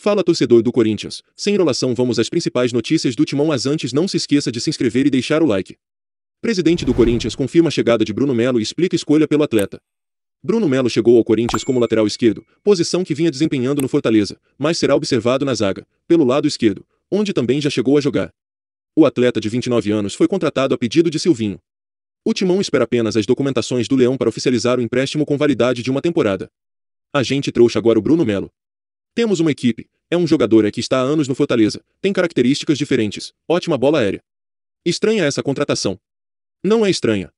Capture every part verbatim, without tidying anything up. Fala torcedor do Corinthians, sem enrolação vamos às principais notícias do Timão, mas antes não se esqueça de se inscrever e deixar o like. Presidente do Corinthians confirma a chegada de Bruno Melo e explica escolha pelo atleta. Bruno Melo chegou ao Corinthians como lateral esquerdo, posição que vinha desempenhando no Fortaleza, mas será observado na zaga, pelo lado esquerdo, onde também já chegou a jogar. O atleta de vinte e nove anos foi contratado a pedido de Silvinho. O Timão espera apenas as documentações do Leão para oficializar o empréstimo com validade de uma temporada. A gente trouxe agora o Bruno Melo. Temos uma equipe, é um jogador que está há anos no Fortaleza, tem características diferentes, ótima bola aérea. Estranha essa contratação. Não é estranha.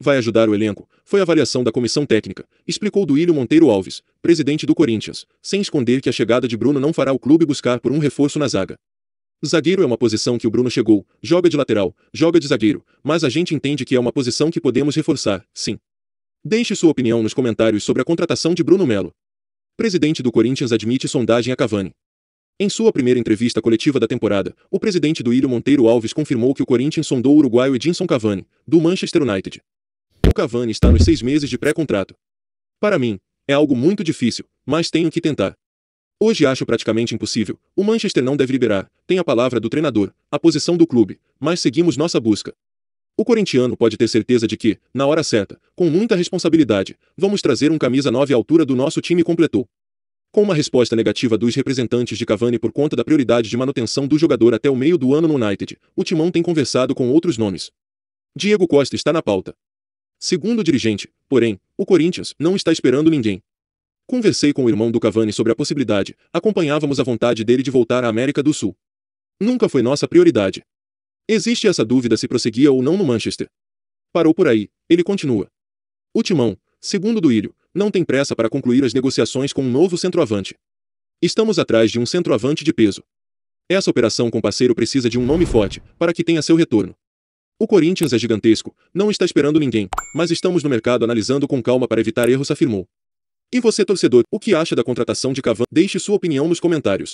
Vai ajudar o elenco, foi a avaliação da comissão técnica, explicou Duílio Monteiro Alves, presidente do Corinthians, sem esconder que a chegada de Bruno não fará o clube buscar por um reforço na zaga. Zagueiro é uma posição que o Bruno chegou, joga de lateral, joga de zagueiro, mas a gente entende que é uma posição que podemos reforçar, sim. Deixe sua opinião nos comentários sobre a contratação de Bruno Melo. Presidente do Corinthians admite sondagem a Cavani. Em sua primeira entrevista coletiva da temporada, o presidente Duílio Monteiro Alves confirmou que o Corinthians sondou o uruguaio Edinson Cavani, do Manchester United. O Cavani está nos seis meses de pré-contrato. Para mim, é algo muito difícil, mas tenho que tentar. Hoje acho praticamente impossível, o Manchester não deve liberar, tem a palavra do treinador, a posição do clube, mas seguimos nossa busca. O corintiano pode ter certeza de que, na hora certa, com muita responsabilidade, vamos trazer um camisa nove à altura do nosso time, completou. Com uma resposta negativa dos representantes de Cavani por conta da prioridade de manutenção do jogador até o meio do ano no United, o Timão tem conversado com outros nomes. Diego Costa está na pauta. Segundo o dirigente, porém, o Corinthians não está esperando ninguém. Conversei com o irmão do Cavani sobre a possibilidade, acompanhávamos a vontade dele de voltar à América do Sul. Nunca foi nossa prioridade. Existe essa dúvida se prosseguia ou não no Manchester. Parou por aí, ele continua. O Timão, segundo Duílio, não tem pressa para concluir as negociações com um novo centroavante. Estamos atrás de um centroavante de peso. Essa operação com parceiro precisa de um nome forte, para que tenha seu retorno. O Corinthians é gigantesco, não está esperando ninguém, mas estamos no mercado analisando com calma para evitar erros, afirmou. E você, torcedor, o que acha da contratação de Cavani? Deixe sua opinião nos comentários.